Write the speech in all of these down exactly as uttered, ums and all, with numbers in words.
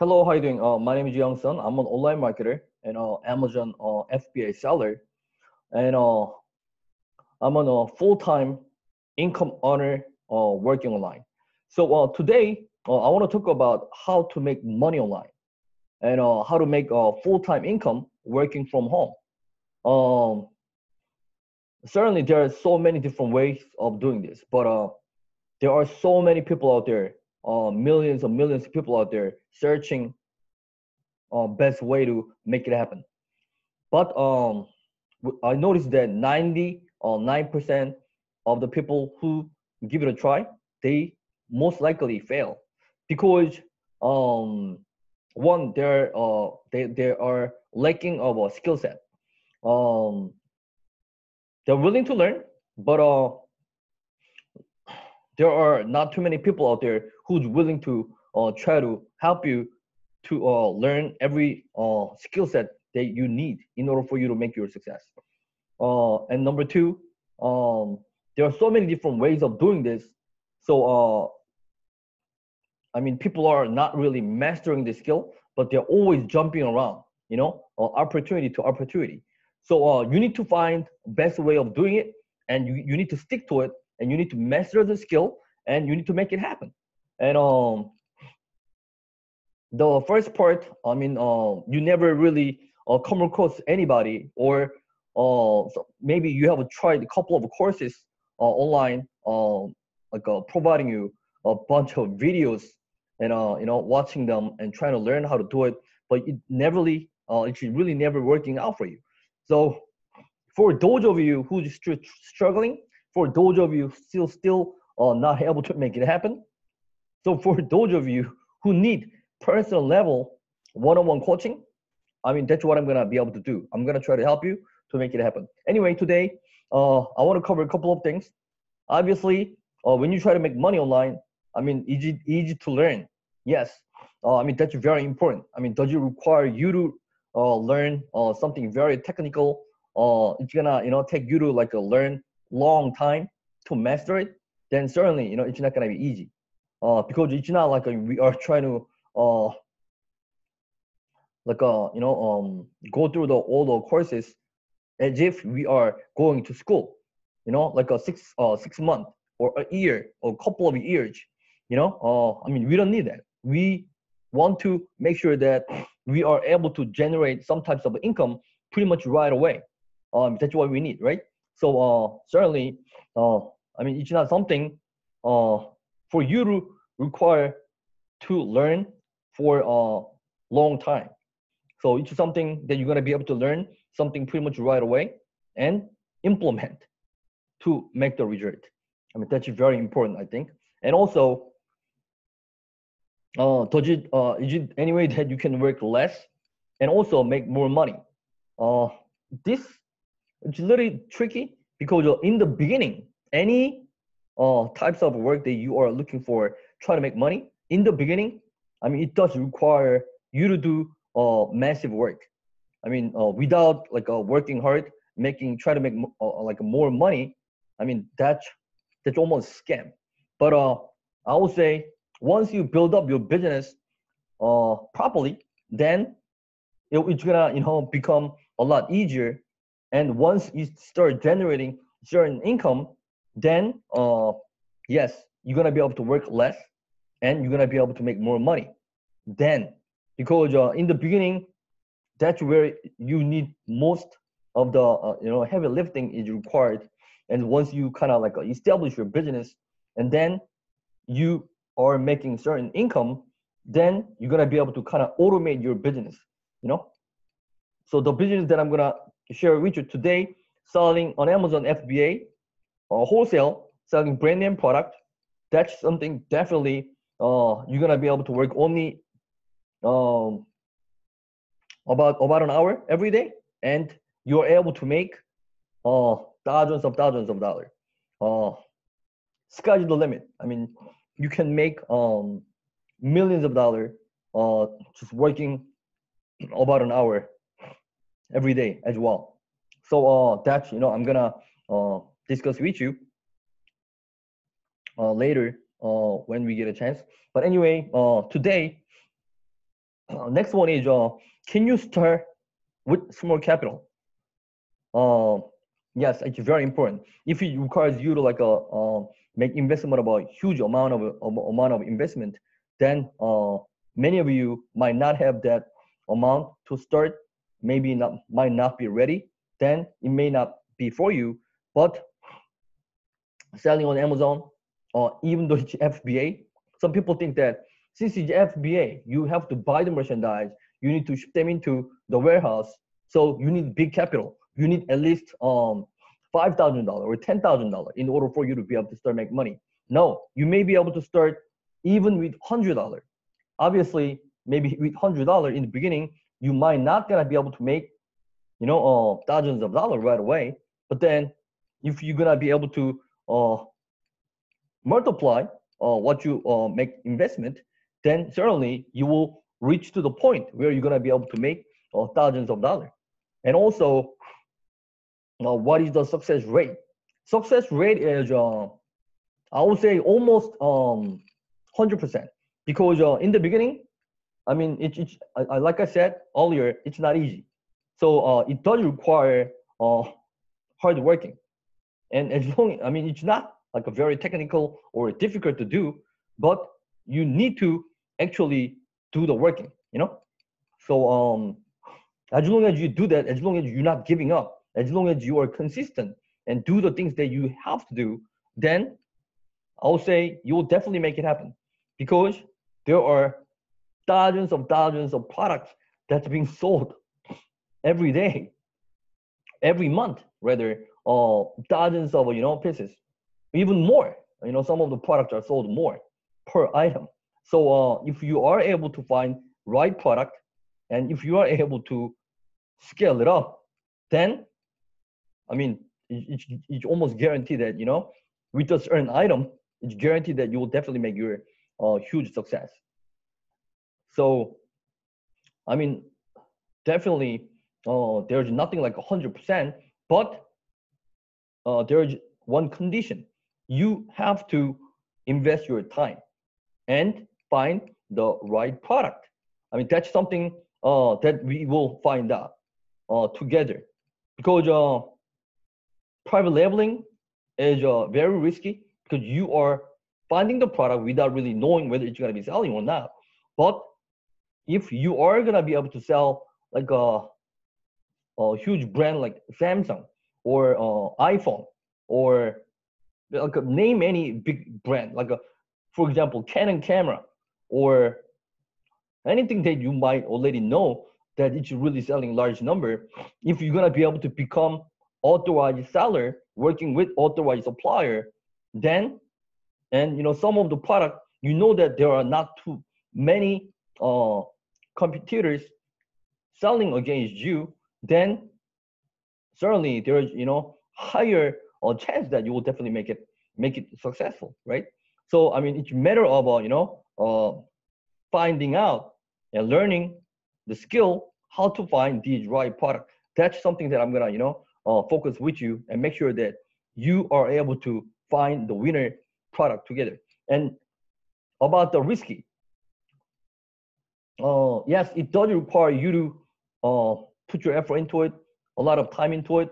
Hello, how are you doing? Uh, my name is Young Sun. I'm an online marketer and uh, Amazon uh, F B A seller. And uh, I'm on a full-time income earner uh, working online. So uh, today, uh, I want to talk about how to make money online and uh, how to make a uh, full-time income working from home. Um, certainly, there are so many different ways of doing this, but uh, there are so many people out there Uh, millions and millions of people out there searching uh, best way to make it happen. But um, I noticed that ninety or nine percent of the people who give it a try, they most likely fail because um, one, they're uh, they they are lacking of a skill set. Um, they're willing to learn, but uh, there are not too many people out there who's willing to uh, try to help you to uh, learn every uh, skill set that you need in order for you to make your success. Uh, and number two, um, there are so many different ways of doing this. So, uh, I mean, people are not really mastering the skill, but they're always jumping around, you know, uh, opportunity to opportunity. So uh, you need to find best way of doing it, and you, you need to stick to it, and you need to master the skill, and you need to make it happen. And um, the first part, I mean, uh, you never really uh, come across anybody, or uh, so maybe you have tried a couple of courses uh, online, uh, like uh, providing you a bunch of videos and uh, you know, watching them and trying to learn how to do it, but it never really, uh, it's really never working out for you. So for those of you who's st struggling, for those of you still still uh, not able to make it happen, so for those of you who need personal level one-on-one coaching, I mean, that's what I'm gonna be able to do. I'm gonna try to help you to make it happen. Anyway, today uh, I want to cover a couple of things. Obviously, uh, when you try to make money online, I mean, easy easy to learn. Yes, uh, I mean, that's very important. I mean, does it require you to uh, learn uh, something very technical? Uh, it's gonna you know take you to like a learn. long time to master it, then certainly, you know, it's not gonna be easy, uh, because it's not like a, we are trying to uh, like uh, you know um, go through the all the courses as if we are going to school, you know, like a six uh, six month or a year or a couple of years, you know. Uh, I mean, we don't need that. We want to make sure that we are able to generate some types of income pretty much right away. Um, that's what we need, right? So uh, certainly, uh, I mean, it's not something uh, for you to require to learn for a long time. So it's something that you're gonna be able to learn something pretty much right away and implement to make the result. I mean, that's very important, I think. And also, uh, does it, uh, is it any way that you can work less and also make more money? Uh, this. It's a little tricky because in the beginning, any uh, types of work that you are looking for, trying to make money, in the beginning, I mean, it does require you to do uh, massive work. I mean, uh, without like uh, working hard, making, try to make uh, like more money, I mean, that's, that's almost a scam. But uh, I would say once you build up your business uh, properly, then it, it's gonna, you know, become a lot easier. And once you start generating certain income, then uh, yes, you're gonna be able to work less and you're gonna be able to make more money. Then, because uh, in the beginning, that's where you need most of the uh, you know heavy lifting is required. And once you kind of like establish your business and then you are making certain income, then you're gonna be able to kind of automate your business, you know? So the business that I'm gonna share with you today, selling on Amazon F B A or uh, wholesale, selling brand name product, that's something definitely uh, you're gonna be able to work only um, about about an hour every day, and you're able to make uh, thousands of thousands of dollars. Uh, sky's the limit. I mean, you can make um, millions of dollars uh, just working about an hour every day as well. So uh, that's, you know, I'm gonna uh, discuss with you uh, later uh, when we get a chance. But anyway, uh, today Uh, next one is, uh, can you start with small capital? Uh, yes, it's very important. If it requires you to like a uh, make investment about huge amount of, of amount of investment, then uh, many of you might not have that amount to start. Maybe not might not be ready. Then it may not be for you. But selling on Amazon, or uh, even though it's F B A, some people think that since it's F B A, you have to buy the merchandise, you need to ship them into the warehouse, so you need big capital. You need at least um, five thousand dollars or ten thousand dollars in order for you to be able to start making money. No, you may be able to start even with one hundred dollars. Obviously, maybe with one hundred dollars in the beginning, you might not gonna be able to make, you know, uh, thousands of dollars right away. But then if you're gonna be able to uh, multiply uh, what you uh, make investment, then certainly you will reach to the point where you're gonna be able to make uh, thousands of dollars. And also, uh, what is the success rate? Success rate is, uh, I would say, almost um, one hundred percent. Because uh, in the beginning, I mean, it, it, I, like I said earlier, it's not easy. So uh, it does require uh, hard working. And as long, I mean, it's not like a very technical or difficult to do, but you need to actually do the working, you know? So um, as long as you do that, as long as you're not giving up, as long as you are consistent and do the things that you have to do, then I'll say you'll definitely make it happen, because there are thousands of thousands of products that's being sold every day, every month, rather, uh, thousands of, you know, pieces, even more, you know, some of the products are sold more per item. So uh, if you are able to find right product, and if you are able to scale it up, then, I mean, it's, it's almost guaranteed that, you know, with a certain item, it's guaranteed that you will definitely make your uh, huge success. So, I mean, definitely, uh, there's nothing like one hundred percent, but uh, there's one condition. You have to invest your time and find the right product. I mean, that's something uh, that we will find out uh, together, because uh, private labeling is uh, very risky, because you are finding the product without really knowing whether it's going to be selling or not. But if you are going to be able to sell like a, a huge brand like Samsung or uh, iPhone, or like a, name any big brand, like a, for example, Canon camera, or anything that you might already know that it's really selling large number, if you're gonna be able to become authorized seller, working with authorized supplier, then, and you know, some of the product, you know that there are not too many uh, competitors selling against you, then certainly there is, you know, higher uh, chance that you will definitely make it, make it successful, right? So, I mean, it's a matter of, uh, you know, uh, finding out and learning the skill how to find these right product. That's something that I'm gonna, you know, uh, focus with you and make sure that you are able to find the winner product together. And about the risky, uh, yes, it does require you to uh, put your effort into it, a lot of time into it,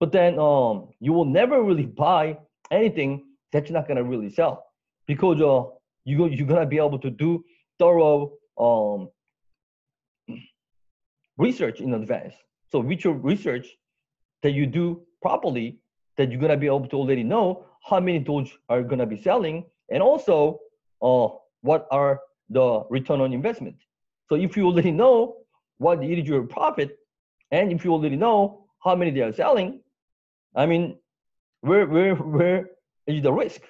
but then um, you will never really buy anything that you're not gonna really sell, because uh, you, you're gonna be able to do thorough um, research in advance. So with your research that you do properly, that you're gonna be able to already know how many tools are gonna be selling, and also uh, what are the return on investment. So if you already know what is your profit, and if you already know how many they are selling, I mean, where where where is the risk?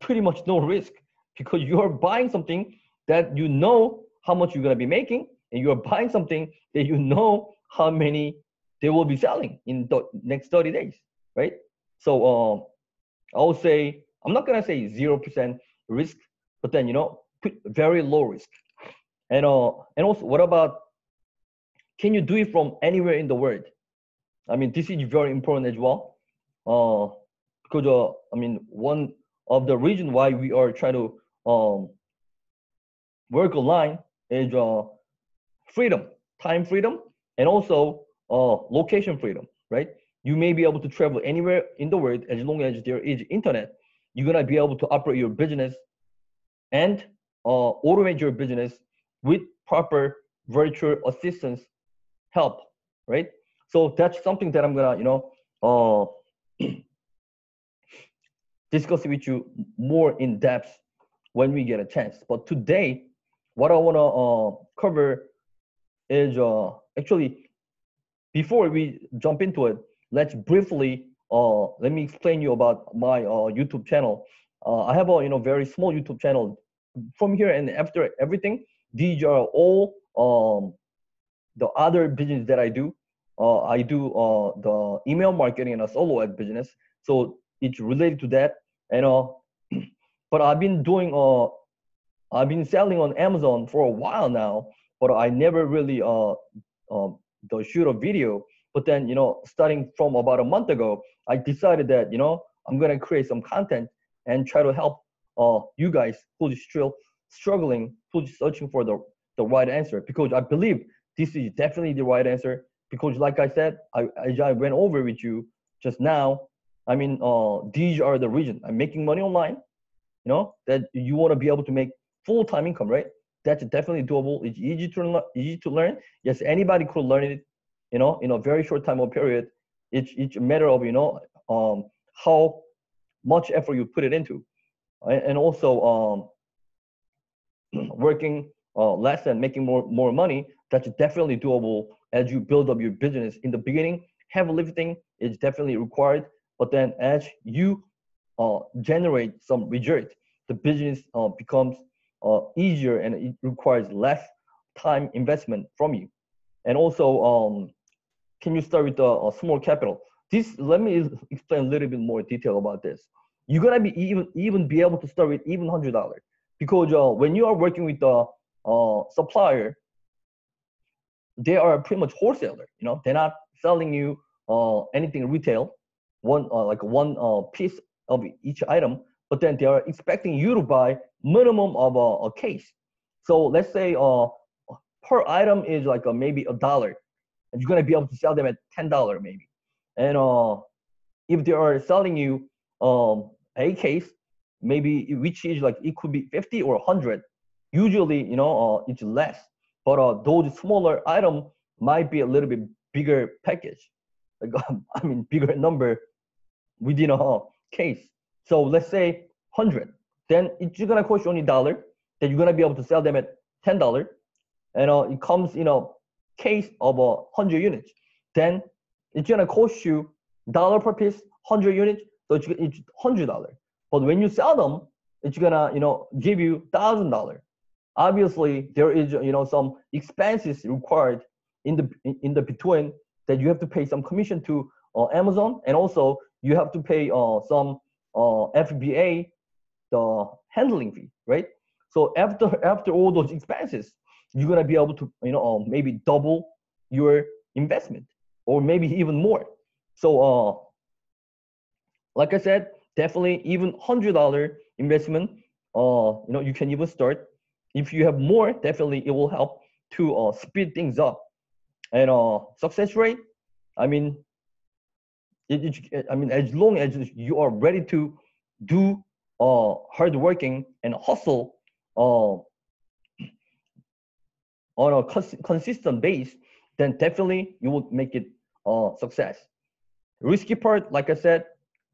Pretty much no risk, because you are buying something that you know how much you're gonna be making, and you're buying something that you know how many they will be selling in the next thirty days, right? So um, I'll say, I'm not gonna say zero percent risk, but then, you know, very low risk. And, uh, and also, what about, can you do it from anywhere in the world? I mean, this is very important as well, uh, because, uh, I mean, one of the reason why we are trying to um, work online is uh, freedom, time freedom, and also uh, location freedom, right? You may be able to travel anywhere in the world as long as there is internet. You're gonna be able to operate your business and uh, automate your business with proper virtual assistance help, right? So that's something that I'm gonna, you know, uh, discuss with you more in depth when we get a chance. But today, what I wanna uh, cover is uh, actually, before we jump into it, let's briefly, uh, let me explain you about my uh, YouTube channel. Uh, I have a, you know, very small YouTube channel. From here and after everything, these are all um, the other business that I do. Uh, I do uh, the email marketing and a solo ad business. So it's related to that. And uh, but I've been doing, uh, I've been selling on Amazon for a while now, but I never really uh, uh, shoot a video. But then, you know, starting from about a month ago, I decided that, you know, I'm gonna create some content and try to help uh, you guys who's still struggling, who's searching for the, the right answer, because I believe this is definitely the right answer. Because like I said, I, as I went over with you just now, I mean, uh, these are the reasons. I'm making money online, you know, that you want to be able to make full-time income, right? That's definitely doable. It's easy to, easy to learn. Yes, anybody could learn it, you know, in a very short time or period. It's, it's a matter of, you know, um, how much effort you put it into. And also um, working uh, less and making more, more money, that's definitely doable. As you build up your business in the beginning, heavy lifting is definitely required. But then as you uh, generate some results, the business uh, becomes uh, easier and it requires less time investment from you. And also, um, can you start with a, a small capital? This, let me explain a little bit more detail about this. You're gonna be even, even be able to start with even one hundred dollars, because uh, when you are working with a uh, supplier, they are pretty much wholesaler, you know, they're not selling you uh, anything retail, one uh, like one uh, piece of each item, but then they are expecting you to buy minimum of a, a case. So let's say uh, per item is like a, maybe a dollar, and you're going to be able to sell them at ten dollars maybe. And uh, if they are selling you um, a case, maybe which is like, it could be fifty or one hundred, usually, you know, uh, it's less. But uh, those smaller item might be a little bit bigger package, like, I mean, bigger number within a case. So let's say one hundred, then it's gonna cost you only dollar, then you're gonna be able to sell them at ten dollars, and uh, it comes in a case of uh, one hundred units. Then it's gonna cost you dollar per piece, one hundred units, so it's, it's one hundred dollars. But when you sell them, it's gonna, you know, give you one thousand dollars. Obviously, there is, you know, some expenses required in the in the between that you have to pay some commission to uh, Amazon, and also you have to pay uh, some uh, F B A, the handling fee, right? So after after all those expenses, you're gonna be able to, you know, uh, maybe double your investment or maybe even more. So, uh, like I said, definitely even one hundred dollars investment, uh, you know, you can even start. If you have more, definitely it will help to uh, speed things up. And uh, success rate, I mean, it, it, I mean, as long as you are ready to do uh, hard working and hustle uh, on a cons consistent base, then definitely you will make it uh, success. Risky part, like I said,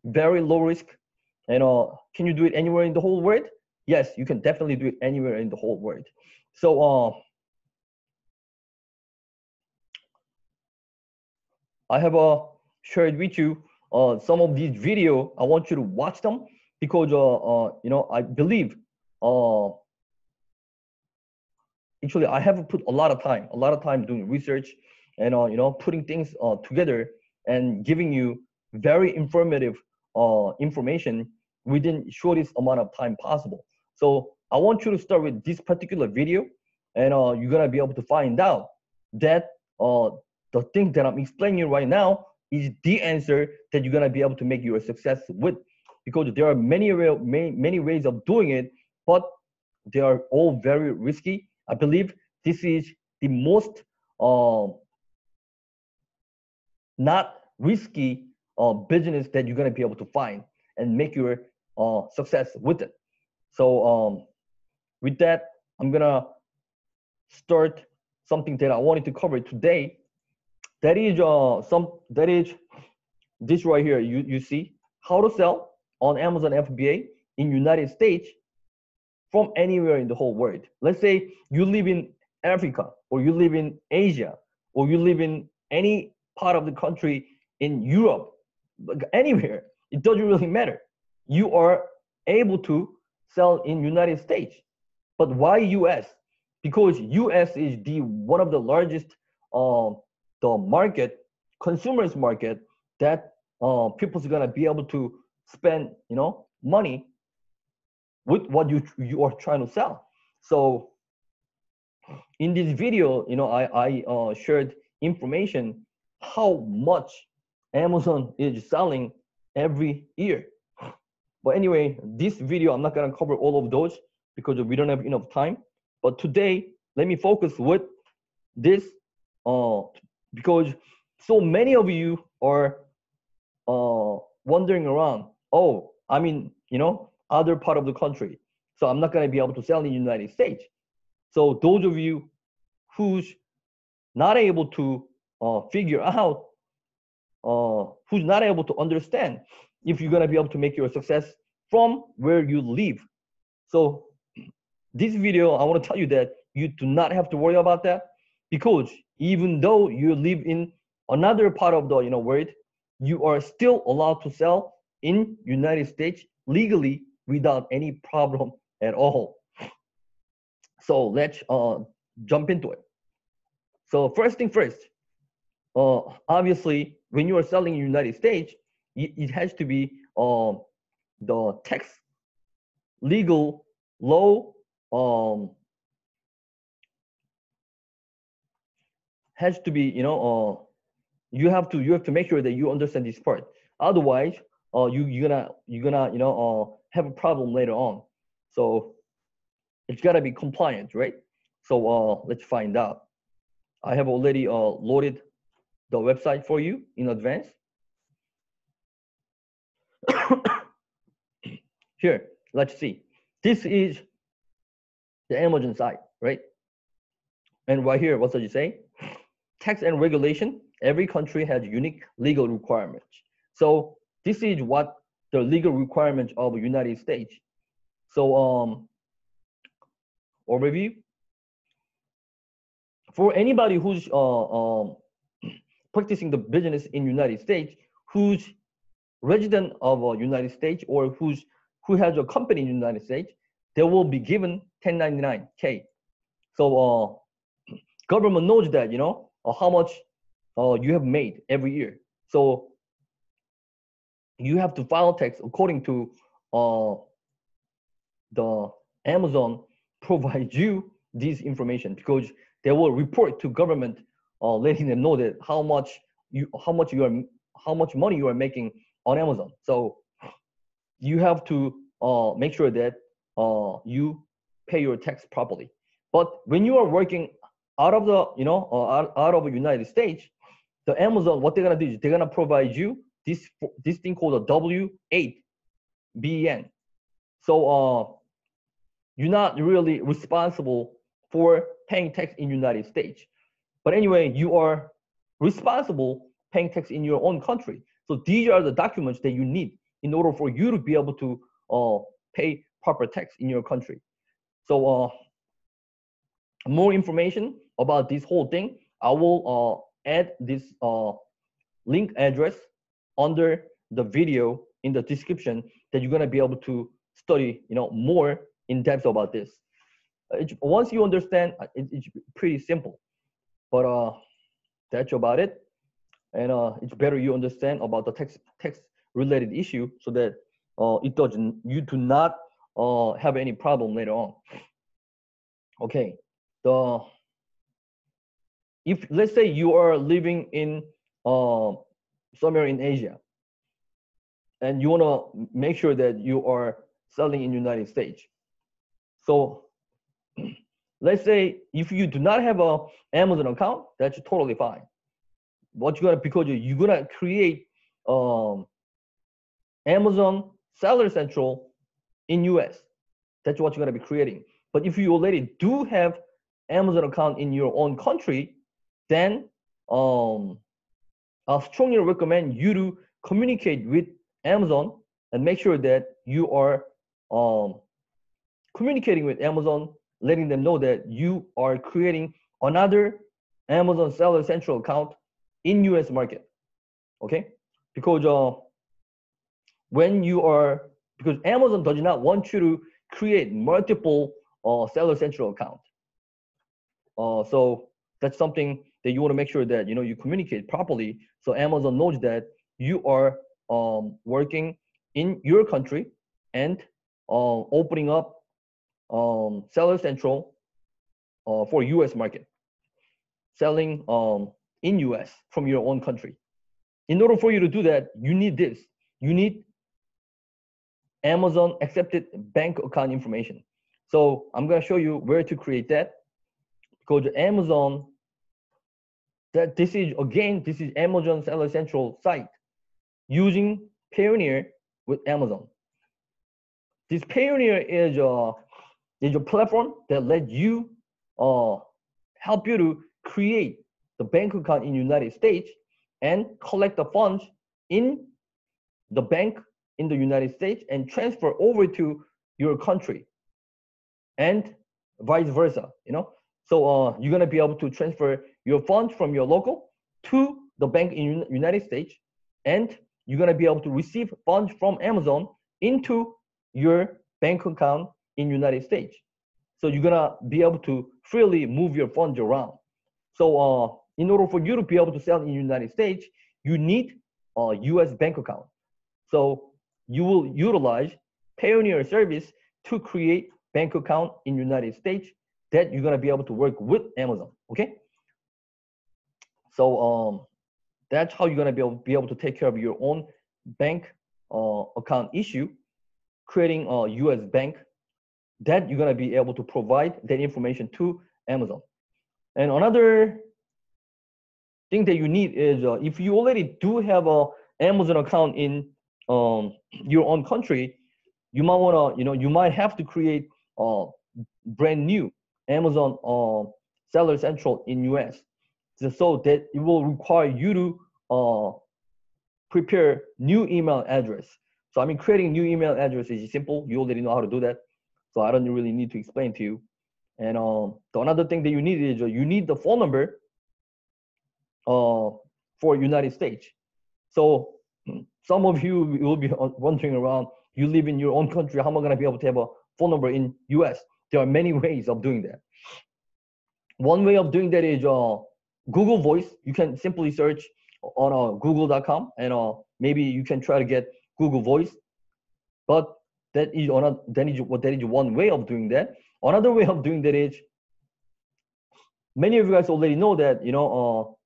very low risk. And uh, can you do it anywhere in the whole world? Yes, you can definitely do it anywhere in the whole world. So uh, I have uh, shared with you uh, some of these videos. I want you to watch them because, uh, uh, you know, I believe, uh, actually, I have put a lot of time, a lot of time doing research and, uh, you know, putting things uh, together and giving you very informative uh, information within the shortest amount of time possible. So I want you to start with this particular video, and uh, you're gonna be able to find out that uh, the thing that I'm explaining right now is the answer that you're gonna be able to make your success with, because there are many, many, many ways of doing it, but they are all very risky. I believe this is the most uh, not risky uh, business that you're going to be able to find and make your uh, success with it. So um, with that, I'm going to start something that I wanted to cover today. That is uh, some that is this right here. You you see how to sell on Amazon F B A in United States from anywhere in the whole world. Let's say you live in Africa, or you live in Asia, or you live in any part of the country in Europe, anywhere. It doesn't really matter. You are able to sell in United States. But why U S? Because U S is the one of the largest uh, the market, consumers market that uh, people's gonna be able to spend, you know, money with what you you are trying to sell. So in this video, you know, I I uh, shared information how much Amazon is selling every year. But anyway, this video I'm not gonna cover all of those because we don't have enough time. But today, let me focus with this uh, because so many of you are uh, wandering around. Oh, I mean, you know, other part of the country. So I'm not going to be able to sell in the United States. So those of you who's not able to uh, figure out, uh, who's not able to understand if you're going to be able to make your success from where you live. So this video, I want to tell you that you do not have to worry about that, because even though you live in another part of the you know world, you are still allowed to sell in United States legally without any problem at all. So let's uh, jump into it. So first thing first, uh, obviously when you are selling in United States, it, it has to be uh, the tax legal low. Um, has to be, you know, uh, you have to you have to make sure that you understand this part. Otherwise, uh, you you're gonna you're gonna you know uh, have a problem later on. So it's gotta be compliant, right? So uh, let's find out. I have already uh, loaded the website for you in advance. Here, let's see. This is the Amazon site, right? And right here, what does it say? Tax and regulation. Every country has unique legal requirements. So this is what the legal requirements of the United States. So um, overview. For anybody who's uh, um, practicing the business in United States, who's resident of uh, United States, or who's who has a company in the United States, they will be given ten ninety-nine K. So uh, government knows that, you know, uh, how much uh, you have made every year. So you have to file tax according to uh, the Amazon provides you this information, because they will report to government, uh, letting them know that how much you how much you are how much money you are making on Amazon. So you have to uh, make sure that uh, you pay your tax properly. But when you are working out of the, you know, uh, out, out of the United States, the Amazon, what they're gonna do is they're gonna provide you this this thing called a W eight B E N. So uh, you're not really responsible for paying tax in the United States. But anyway, you are responsible paying tax in your own country. So these are the documents that you need in order for you to be able to uh, pay proper tax in your country. So uh, more information about this whole thing, I will uh, add this uh, link address under the video in the description, that you're gonna be able to study, you know, more in depth about this. It, once you understand, it, it's pretty simple. But uh, that's about it. And uh, it's better you understand about the tax tax related issue, so that uh, it doesn't you do not uh, have any problem later on. Okay, the if let's say you are living in uh, somewhere in Asia, and you wanna make sure that you are selling in the United States. So Let's say if you do not have an Amazon account, that's totally fine. What you gotta, because you're gonna create um, Amazon Seller Central in U S. That's what you're gonna be creating. But if you already do have Amazon account in your own country, then um, I strongly recommend you to communicate with Amazon and make sure that you are um, communicating with Amazon, letting them know that you are creating another Amazon Seller Central account in U S market, okay? Because uh, when you are, because Amazon does not want you to create multiple uh, Seller Central account. Uh, so that's something that you want to make sure that, you know, you communicate properly, so Amazon knows that you are um, working in your country and uh, opening up um, Seller Central uh, for U S market, selling um, in U S from your own country. In order for you to do that, you need this. You need Amazon accepted bank account information. So I'm going to show you where to create that. Go to Amazon. That this is, again, this is Amazon Seller Central site using Payoneer with Amazon. This Payoneer is a, is a platform that lets you uh, help you to create the bank account in the United States and collect the funds in the bank in the United States and transfer over to your country and vice versa, you know? So uh, you're gonna be able to transfer your funds from your local to the bank in the United States, and you're gonna be able to receive funds from Amazon into your bank account in the United States. So you're gonna be able to freely move your funds around. So uh, in order for you to be able to sell in the United States, you need a U S bank account. So you will utilize Payoneer service to create bank account in the United States that you're gonna be able to work with Amazon, okay? So um, that's how you're gonna be able, be able to take care of your own bank uh, account issue, creating a U S bank that you're gonna be able to provide that information to Amazon. And another thing that you need is uh, if you already do have a Amazon account in um, your own country, you might wanna, you know, you might have to create a brand new Amazon uh, Seller Central in U S. So that it will require you to uh, prepare new email address. So I mean, creating new email address is simple. You already know how to do that. So I don't really need to explain to you. And um, the another thing that you need is uh, you need the phone number uh, for United States. So some of you will be wondering around, you live in your own country, how am I gonna be able to have a phone number in U S? There are many ways of doing that. One way of doing that is uh, Google Voice. You can simply search on uh, google dot com and uh, maybe you can try to get Google Voice. But that is, another, that, is, that is one way of doing that. Another way of doing that is, many of you guys already know that, you know,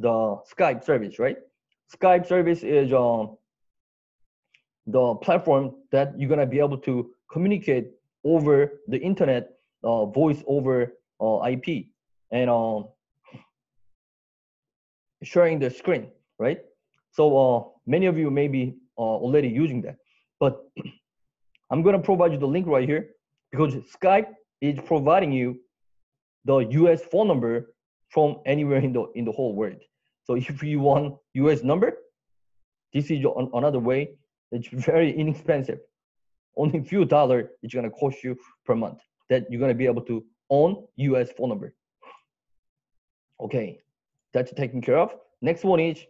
uh, the Skype service, right? Skype service is uh, the platform that you're gonna be able to communicate over the internet, uh, voice over uh, I P, and um, sharing the screen, right? So uh, many of you may be uh, already using that, but I'm gonna provide you the link right here because Skype is providing you the U S phone number from anywhere in the, in the whole world. So if you want U S number, this is another way. It's very inexpensive. Only a few dollars it's gonna cost you per month that you're gonna be able to own U S phone number. Okay, that's taken care of. Next one is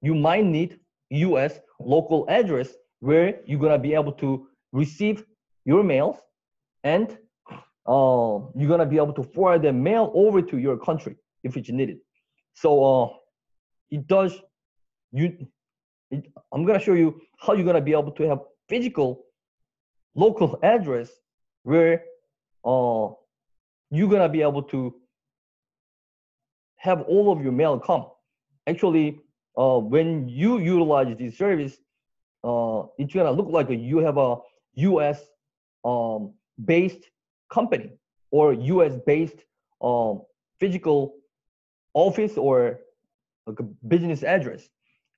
you might need U S local address where you're gonna be able to receive your mails and uh, you're gonna be able to forward the mail over to your country if it's needed. So uh, it does, you, it, I'm gonna show you how you're gonna be able to have physical local address where uh, you're gonna be able to have all of your mail come. Actually, uh, when you utilize this service, uh, it's gonna look like you have a U S um, based company or U S based um, physical office or like a business address.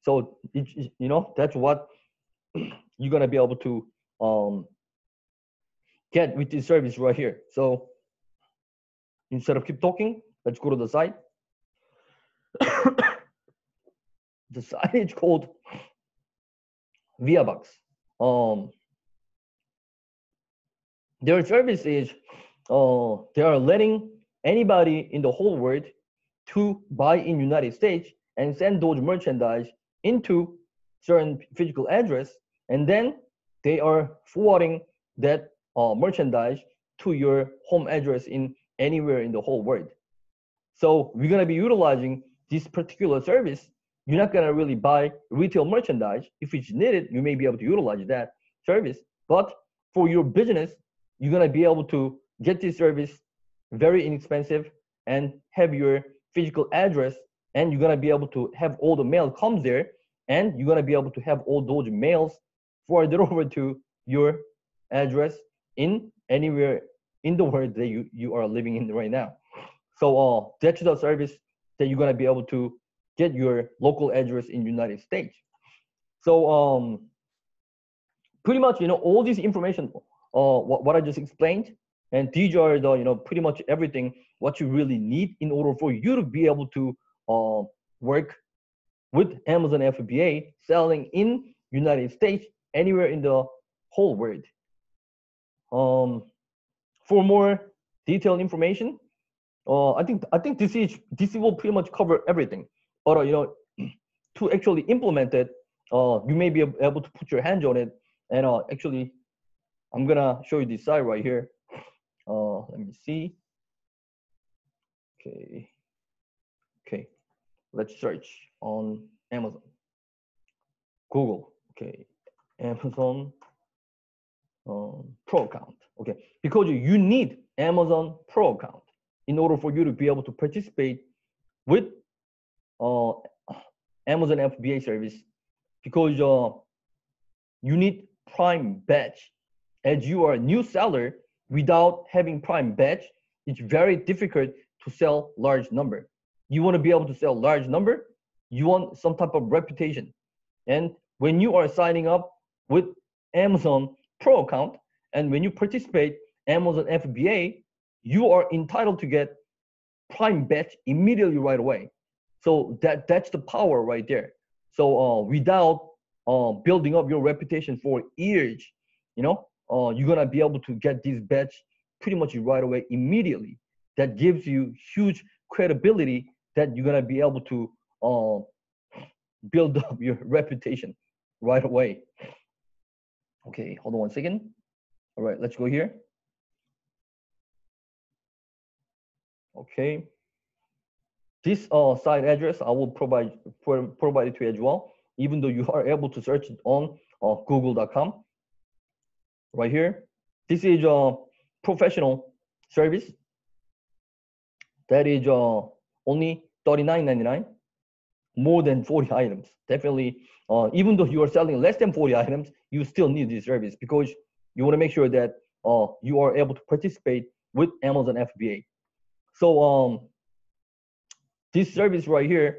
So, it, you know, that's what you're going to be able to um, get with this service right here. So instead of keep talking, let's go to the site. The site is called ViaBox. Um, their service is uh, they are letting anybody in the whole world to buy in United States and send those merchandise into certain physical address, and then they are forwarding that uh, merchandise to your home address in anywhere in the whole world. So we're gonna be utilizing this particular service. You're not gonna really buy retail merchandise. If it's needed, you may be able to utilize that service, but for your business, you're gonna be able to get this service very inexpensive and have your physical address, and you're gonna be able to have all the mail comes there, and you're gonna be able to have all those mails forwarded over to your address in anywhere in the world that you, you are living in right now. So uh, that's the service that you're gonna be able to get your local address in the United States. So um, pretty much, you know, all this information, uh, what, what I just explained, and these are the, you know, pretty much everything what you really need in order for you to be able to uh, work with Amazon F B A selling in United States, anywhere in the whole world. Um, for more detailed information, uh, I think I think this is this will pretty much cover everything. But uh, you know, to actually implement it, uh, you may be able to put your hands on it. And uh, actually, I'm gonna show you this side right here. Uh, let me see. Okay. Okay. Let's search on Amazon. Google. Okay. Amazon um, Pro account. Okay. Because you need Amazon Pro account in order for you to be able to participate with uh, Amazon F B A service, because uh, you need Prime Badge. As you are a new seller, without having Prime Badge, it's very difficult to sell large number. You want to be able to sell large number, you want some type of reputation. And when you are signing up with Amazon Pro account, and when you participate Amazon F B A, you are entitled to get Prime Badge immediately right away. So that, that's the power right there. So uh, without uh, building up your reputation for years, you know, Uh, you're gonna be able to get this badge pretty much right away immediately. That gives you huge credibility that you're gonna be able to uh, build up your reputation right away. Okay, hold on one second. All right, let's go here. Okay, this uh, site address I will provide for, provide it to you as well, even though you are able to search it on uh, google dot com. Right here, this is a professional service that is uh, only thirty-nine ninety-nine, more than forty items. Definitely, uh, even though you are selling less than forty items, you still need this service because you want to make sure that uh, you are able to participate with Amazon F B A. So um, this service right here,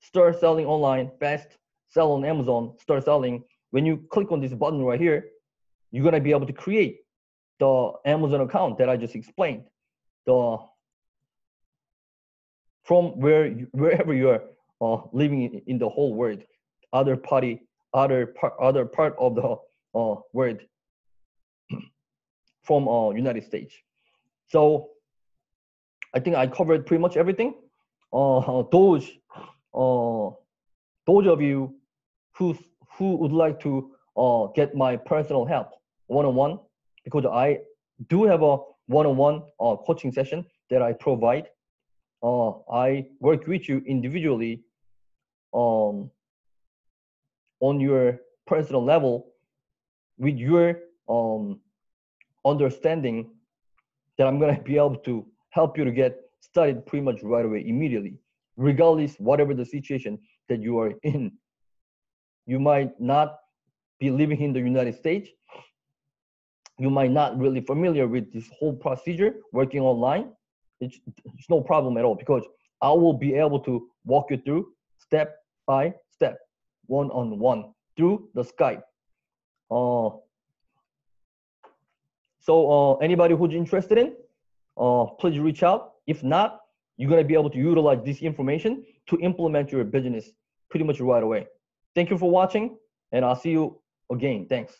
start selling online fast, sell on Amazon, start selling. When you click on this button right here, you're gonna be able to create the Amazon account that I just explained. The from where you, wherever you are uh, living in, in the whole world, other party, other part, other part of the uh, world from uh, United States. So I think I covered pretty much everything. Uh, those uh, those of you who who would like to Uh, get my personal help one-on-one, because I do have a one-on-one uh, coaching session that I provide. Uh, I work with you individually um, on your personal level with your um, understanding that I'm gonna be able to help you to get started pretty much right away immediately, regardless whatever the situation that you are in. You might not be living in the United States, you might not really familiar with this whole procedure working online, it's, it's no problem at all, because I will be able to walk you through step by step, one on one through the Skype. Uh, so uh, anybody who's interested in, uh, please reach out. If not, you're gonna be able to utilize this information to implement your business pretty much right away. Thank you for watching, and I'll see you again. Thanks.